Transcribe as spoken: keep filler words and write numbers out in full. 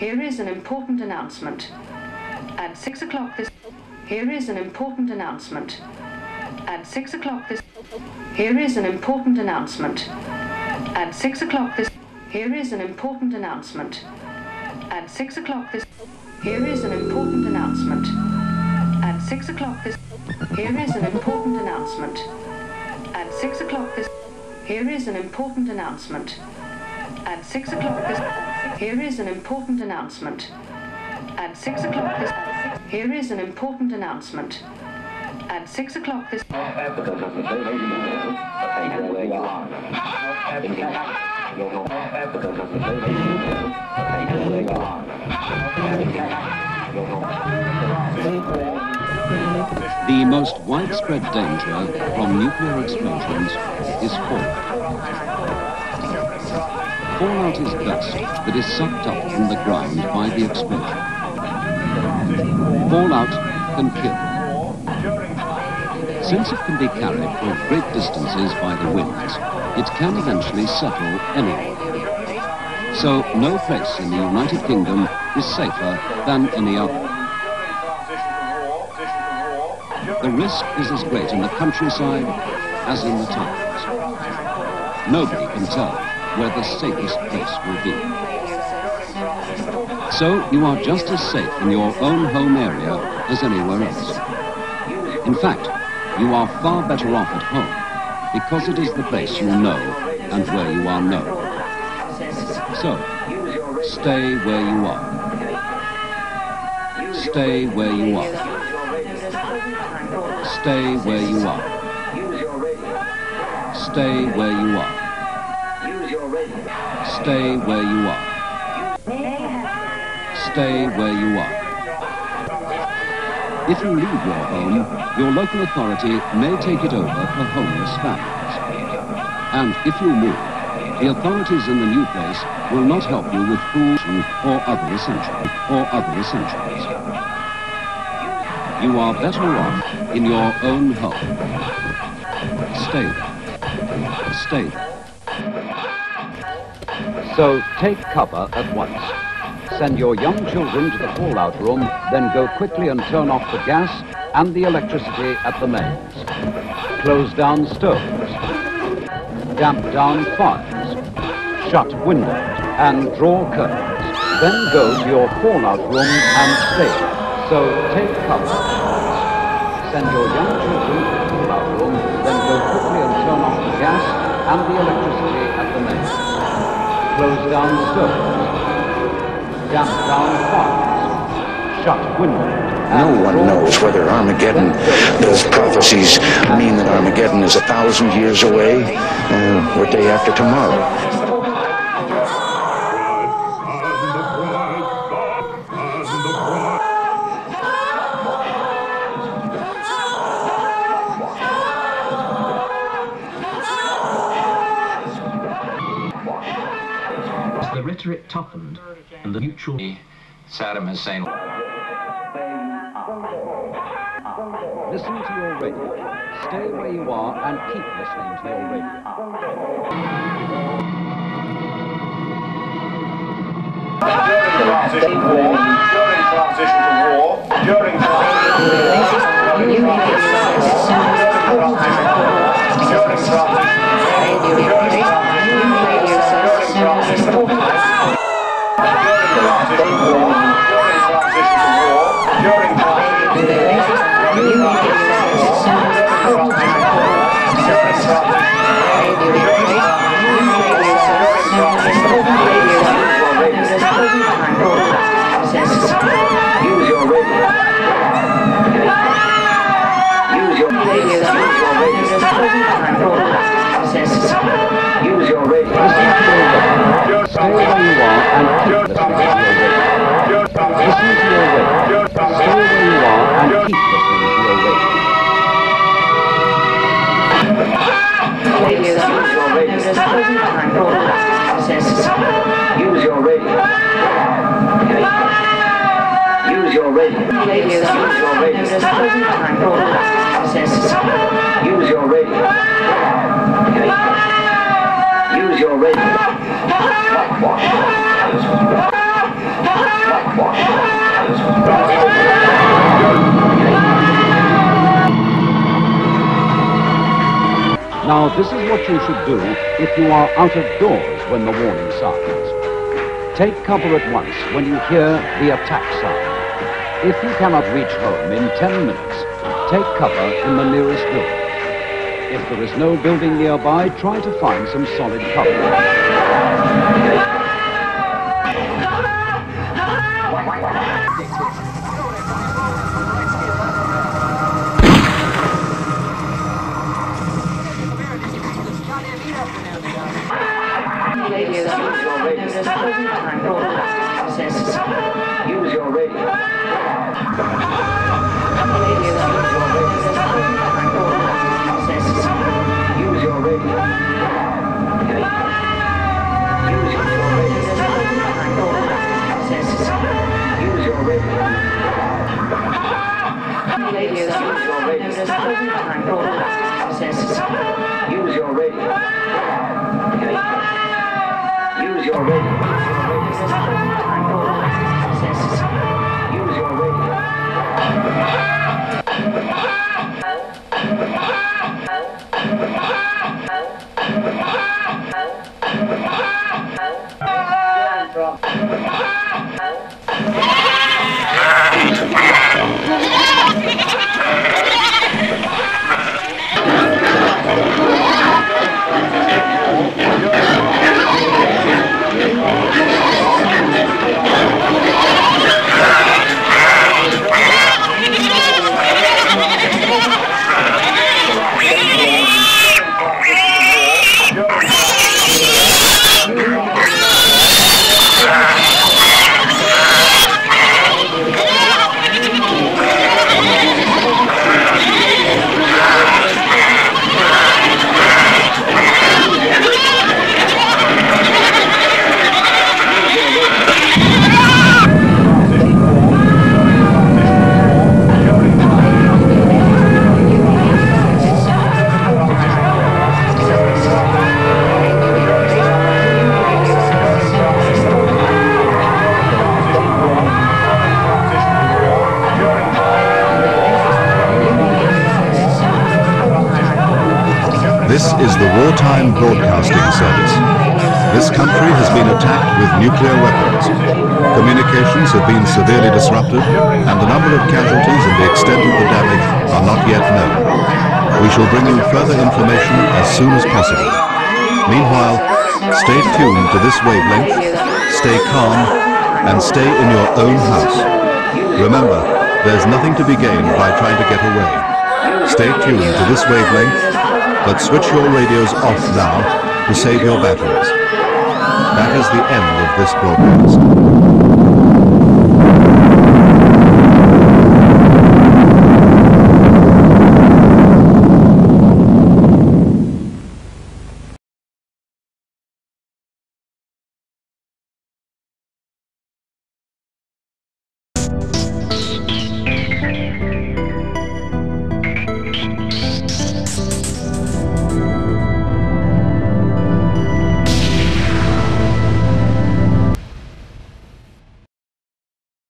Here is an important announcement. At six o'clock this. Here is an important announcement. At six o'clock this. Here is an important announcement. At six o'clock this. Here is an important announcement. At six o'clock this. Here is an important announcement. At six o'clock this. Here is an important announcement. At six o'clock this. Here is an important announcement. At six o'clock this. Here is an important announcement. At six o'clock this. Here is an important announcement. At six o'clock this. The most widespread danger from nuclear explosions is fallout. Fallout is dust that is sucked up from the ground by the explosion. Fallout can kill. Since it can be carried for great distances by the winds, it can eventually settle anywhere. So no place in the United Kingdom is safer than any other. The risk is as great in the countryside as in the towns. Nobody can tell where the safest place will be. So you are just as safe in your own home area as anywhere else. In fact, you are far better off at home because it is the place you know and where you are known. So, stay where you are. Stay where you are. Stay where you are. Stay where you are. Stay where you are. Stay where you are. If you leave your home, your local authority may take it over for homeless families. And if you move, the authorities in the new place will not help you with food or other essentials. Or other essentials. You are better off in your own home. Stay there. Stay there. So take cover at once. Send your young children to the fallout room, then go quickly and turn off the gas and the electricity at the mains. Close down stoves, damp down fires, shut windows and draw curtains. Then go to your fallout room and stay. So take cover at once. Send your young children to the fallout room, then go quickly and turn off the gas and the electricity at the mains. Close down stoves, damp down fires, shut windows. No one knows whether Armageddon, those prophecies mean that Armageddon is a thousand years away uh, or day after tomorrow. The rhetoric toughened, and the mutual Saddam Hussein. Listen to your radio. Stay where you are and keep listening to your radio. During transition to war. Use your radio. Use your radio. Now, this is what you should do if you are out of doors when the warning sounds. Take cover at once when you hear the attack sound. If you cannot reach home in ten minutes, take cover in the nearest building. If there is no building nearby, try to find some solid cover. Use your radio. Use your radio. This is the wartime broadcasting service. This country has been attacked with nuclear weapons. Communications have been severely disrupted, and the number of casualties and the extent of the damage are not yet known. We shall bring you further information as soon as possible. Meanwhile, stay tuned to this wavelength, stay calm, and stay in your own house. Remember, there's nothing to be gained by trying to get away. Stay tuned to this wavelength, but switch your radios off now to save your batteries. That is the end of this broadcast.